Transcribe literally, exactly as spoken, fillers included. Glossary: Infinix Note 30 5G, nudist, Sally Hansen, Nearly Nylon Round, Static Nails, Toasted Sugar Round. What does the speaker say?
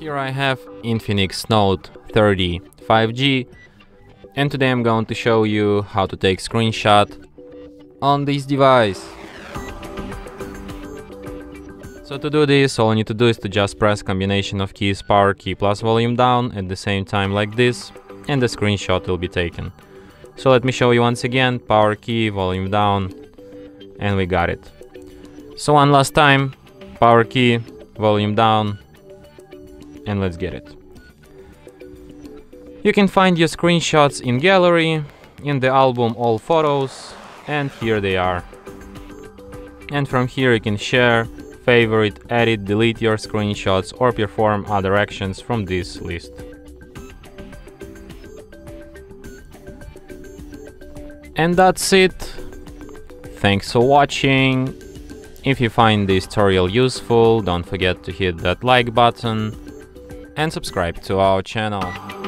Here I have Infinix Note thirty five G, and today I'm going to show you how to take screenshot on this device. So to do this, all you need to do is to just press combination of keys power key plus volume down at the same time like this, and the screenshot will be taken. So let me show you once again, power key, volume down, and we got it. So one last time, power key, volume down, and let's get it. You can find your screenshots in gallery, in the album all photos, and here they are. And from here you can share, favorite, edit, delete your screenshots, or perform other actions from this list. And that's it. Thanks for watching. If you find this tutorial useful, don't forget to hit that like button and subscribe to our channel.